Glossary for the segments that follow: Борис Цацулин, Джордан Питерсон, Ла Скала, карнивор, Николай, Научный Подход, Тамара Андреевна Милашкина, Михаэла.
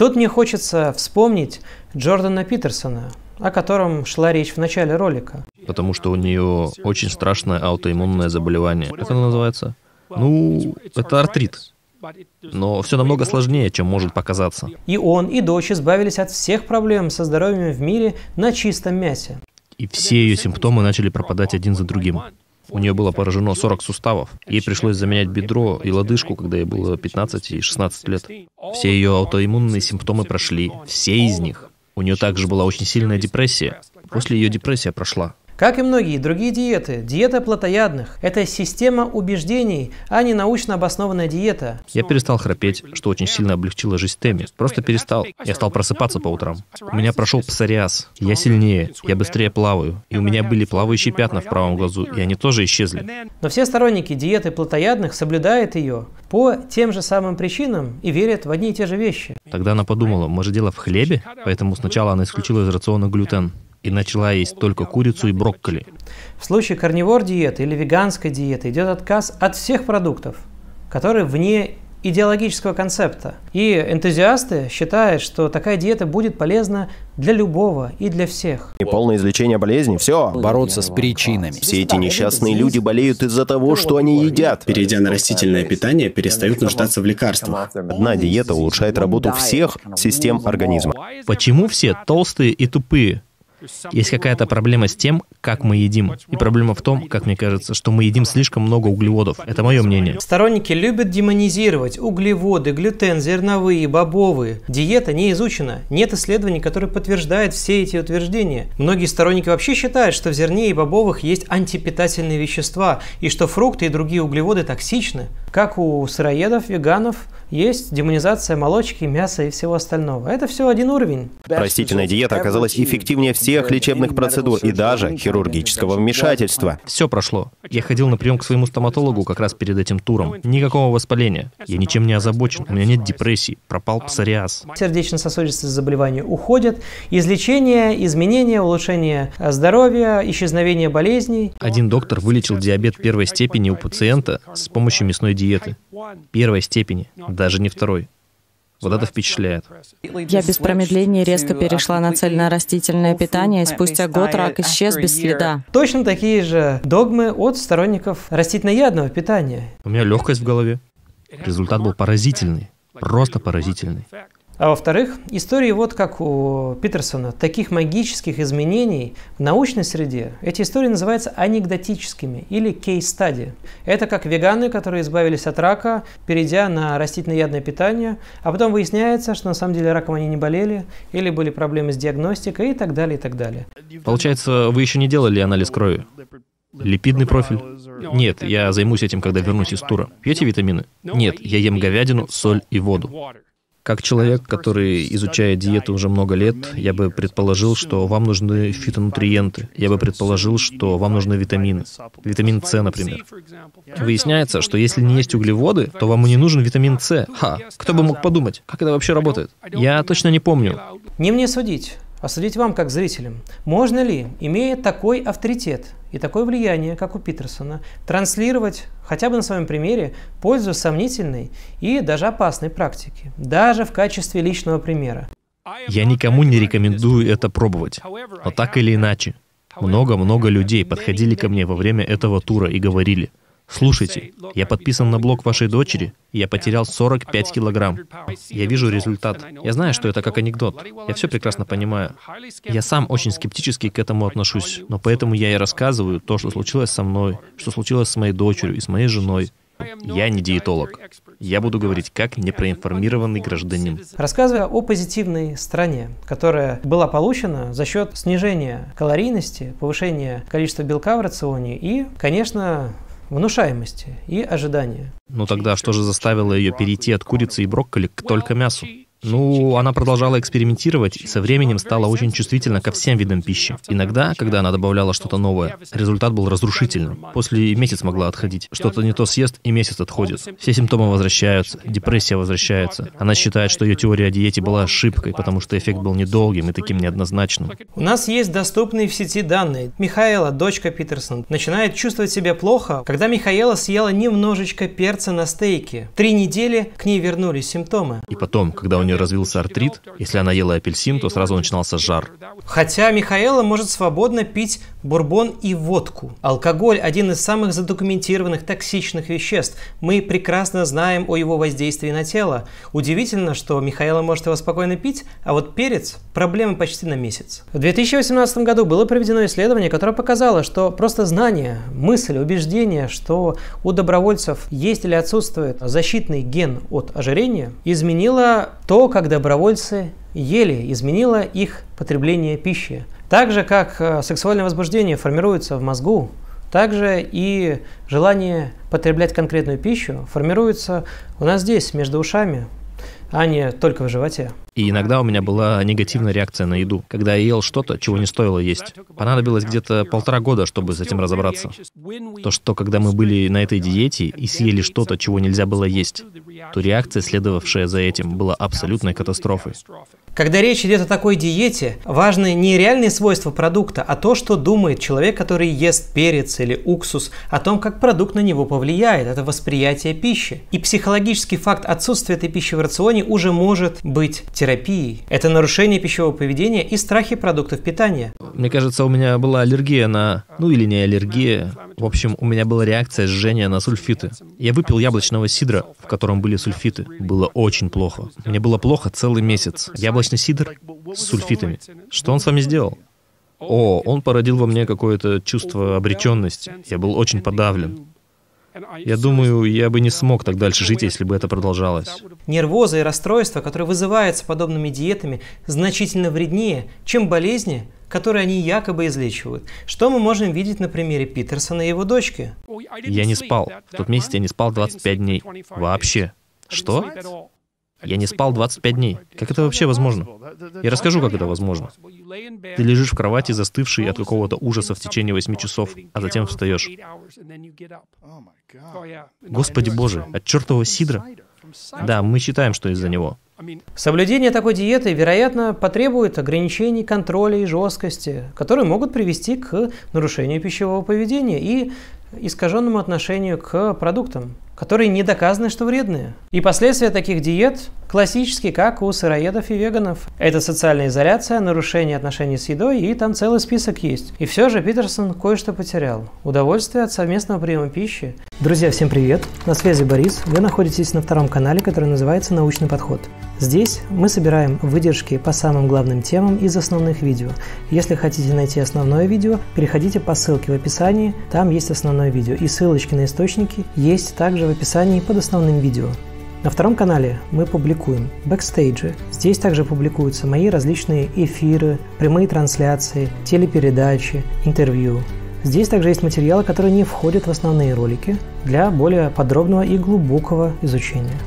Тут мне хочется вспомнить Джордана Питерсона, о котором шла речь в начале ролика. Потому что у нее очень страшное аутоиммунное заболевание. Как оно называется? Ну, это артрит. Но все намного сложнее, чем может показаться. И он, и дочь избавились от всех проблем со здоровьем в мире на чистом мясе. И все ее симптомы начали пропадать один за другим. У нее было поражено 40 суставов. Ей пришлось заменять бедро и лодыжку, когда ей было 15 и 16 лет. Все ее аутоиммунные симптомы прошли. Все из них. У нее также была очень сильная депрессия. После ее депрессия прошла. Как и многие другие диеты, диета плотоядных – это система убеждений, а не научно обоснованная диета. Я перестал храпеть, что очень сильно облегчило жизнь Тэмми. Просто перестал. Я стал просыпаться по утрам. У меня прошел псориаз. Я сильнее, я быстрее плаваю. И у меня были плавающие пятна в правом глазу, и они тоже исчезли. Но все сторонники диеты плотоядных соблюдают ее по тем же самым причинам и верят в одни и те же вещи. Тогда она подумала, может, дело в хлебе? Поэтому сначала она исключила из рациона глютен. И начала есть только курицу и брокколи. В случае карнивор-диеты или веганской диеты идет отказ от всех продуктов, которые вне идеологического концепта. И энтузиасты считают, что такая диета будет полезна для любого и для всех. И полное излечение болезни, все. Бороться с причинами. Все эти несчастные люди болеют из-за того, что они едят. Перейдя на растительное питание, перестают нуждаться в лекарствах. Одна диета улучшает работу всех систем организма. Почему все толстые и тупые? Есть какая-то проблема с тем, как мы едим. И проблема в том, как мне кажется, что мы едим слишком много углеводов. Это мое мнение. Сторонники любят демонизировать углеводы, глютен, зерновые, бобовые. Диета не изучена. Нет исследований, которые подтверждают все эти утверждения. Многие сторонники вообще считают, что в зерне и бобовых есть антипитательные вещества, и что фрукты и другие углеводы токсичны. Как у сыроедов, веганов, есть демонизация молочки, мяса и всего остального. Это все один уровень. Растительная диета оказалась эффективнее всех лечебных процедур и даже хирургического вмешательства. Все прошло. Я ходил на прием к своему стоматологу как раз перед этим туром. Никакого воспаления. Я ничем не озабочен. У меня нет депрессии. Пропал псориаз. Сердечно-сосудистые заболевания уходят. Излечение, изменения, улучшение здоровья, исчезновение болезней. Один доктор вылечил диабет первой степени у пациента с помощью мясной диеты. Первой степени, даже не второй. Вот это впечатляет. Я без промедления резко перешла на цельнорастительное питание, и спустя год рак исчез без следа. Точно такие же догмы от сторонников растительноядного питания. У меня легкость в голове. Результат был поразительный. Просто поразительный. А во-вторых, истории вот как у Питерсона, таких магических изменений в научной среде, эти истории называются анекдотическими или кейс-стади. Это как веганы, которые избавились от рака, перейдя на растительноядное питание, а потом выясняется, что на самом деле раком они не болели, или были проблемы с диагностикой и так далее, и так далее. Получается, вы еще не делали анализ крови? Липидный профиль? Нет, я займусь этим, когда вернусь из тура. Пьете витамины? Нет, я ем говядину, соль и воду. Как человек, который изучает диету уже много лет, я бы предположил, что вам нужны фитонутриенты. Я бы предположил, что вам нужны витамины. Витамин С, например. Выясняется, что если не есть углеводы, то вам и не нужен витамин С. Ха, кто бы мог подумать, как это вообще работает? Я точно не помню. Не мне судить, а судить вам, как зрителям. Можно ли, имея такой авторитет и такое влияние, как у Питерсона, транслировать, хотя бы на своем примере, пользу сомнительной и даже опасной практики, даже в качестве личного примера? Я никому не рекомендую это пробовать, но так или иначе, много-много людей подходили ко мне во время этого тура и говорили: «Слушайте, я подписан на блог вашей дочери, и я потерял 45 килограмм. Я вижу результат. Я знаю, что это как анекдот. Я все прекрасно понимаю. Я сам очень скептически к этому отношусь, но поэтому я и рассказываю то, что случилось со мной, что случилось с моей дочерью и с моей женой. Я не диетолог. Я буду говорить как непроинформированный гражданин». Рассказывая о позитивной стороне, которая была получена за счет снижения калорийности, повышения количества белка в рационе и, конечно, внушаемости и ожидания. Ну тогда что же заставило ее перейти от курицы и брокколи к только мясу? Ну, она продолжала экспериментировать и со временем стала очень чувствительна ко всем видам пищи. Иногда, когда она добавляла что-то новое, результат был разрушительным. После месяца могла отходить. Что-то не то съест и месяц отходит. Все симптомы возвращаются, депрессия возвращается. Она считает, что ее теория о диете была ошибкой, потому что эффект был недолгим и таким неоднозначным. У нас есть доступные в сети данные. Михаэла, дочка Питерсон, начинает чувствовать себя плохо, когда Михаэла съела немножечко перца на стейке. 3 недели к ней вернулись симптомы. И потом, когда у нее нее развился артрит. Если она ела апельсин, то сразу начинался жар. Хотя Михаэла может свободно пить бурбон и водку. Алкоголь – один из самых задокументированных токсичных веществ. Мы прекрасно знаем о его воздействии на тело. Удивительно, что Михаэла может его спокойно пить, а вот перец – проблемы почти на месяц. В 2018 году было проведено исследование, которое показало, что просто знание, мысль, убеждение, что у добровольцев есть или отсутствует защитный ген от ожирения, изменило то, как добровольцы ели, изменило их потребление пищи. Так же, как сексуальное возбуждение формируется в мозгу, также и желание потреблять конкретную пищу формируется у нас здесь, между ушами, а не только в животе. И иногда у меня была негативная реакция на еду, когда я ел что-то, чего не стоило есть. Понадобилось где-то 1,5 года, чтобы с этим разобраться. То, что когда мы были на этой диете и съели что-то, чего нельзя было есть, то реакция, следовавшая за этим, была абсолютной катастрофой. Когда речь идет о такой диете, важны не реальные свойства продукта, а то, что думает человек, который ест перец или уксус, о том, как продукт на него повлияет. Это восприятие пищи. И психологический факт отсутствия этой пищи в рационе уже может быть терапией. Это нарушение пищевого поведения и страхи продуктов питания. Мне кажется, у меня была аллергия на... Ну или не аллергия. В общем, у меня была реакция жжения на сульфиты. Я выпил яблочного сидра, в котором были сульфиты. Было очень плохо. Мне было плохо целый месяц. Яблочный сидр с сульфитами. Что он с вами сделал? О, он породил во мне какое-то чувство обреченности. Я был очень подавлен. Я думаю, я бы не смог так дальше жить, если бы это продолжалось. Нервоза и расстройства, которые вызываются подобными диетами, значительно вреднее, чем болезни, которые они якобы излечивают. Что мы можем видеть на примере Питерсона и его дочки? Я не спал. В тот месяц я не спал 25 дней. Вообще. Что? Я не спал 25 дней. Как это вообще возможно? Я расскажу, как это возможно. Ты лежишь в кровати, застывший от какого-то ужаса в течение 8 часов, а затем встаешь. Господи Боже, от чертового сидра? Да, мы считаем, что из-за него. Соблюдение такой диеты, вероятно, потребует ограничений, контроля и жесткости, которые могут привести к нарушению пищевого поведения и искаженному отношению к продуктам, которые не доказаны, что вредные. И последствия таких диет классические, как у сыроедов и веганов. Это социальная изоляция, нарушение отношений с едой, и там целый список есть. И все же Питерсон кое-что потерял. Удовольствие от совместного приема пищи. Друзья, всем привет! На связи Борис. Вы находитесь на втором канале, который называется «Научный подход». Здесь мы собираем выдержки по самым главным темам из основных видео. Если хотите найти основное видео, переходите по ссылке в описании, там есть основное видео. И ссылочки на источники есть также в описании под основным видео. На втором канале мы публикуем бэкстейджи. Здесь также публикуются мои различные эфиры, прямые трансляции, телепередачи, интервью. Здесь также есть материалы, которые не входят в основные ролики, для более подробного и глубокого изучения.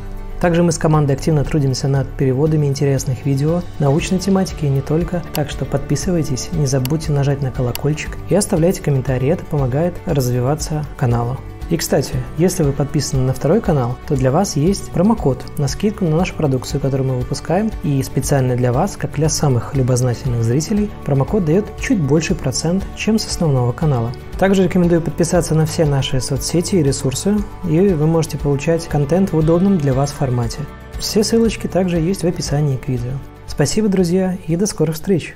Также мы с командой активно трудимся над переводами интересных видео, научной тематики и не только, так что подписывайтесь, не забудьте нажать на колокольчик и оставляйте комментарии, это помогает развиваться каналу. И, кстати, если вы подписаны на второй канал, то для вас есть промокод на скидку на нашу продукцию, которую мы выпускаем, и специально для вас, как для самых любознательных зрителей, промокод дает чуть больший процент, чем с основного канала. Также рекомендую подписаться на все наши соцсети и ресурсы, и вы можете получать контент в удобном для вас формате. Все ссылочки также есть в описании к видео. Спасибо, друзья, и до скорых встреч!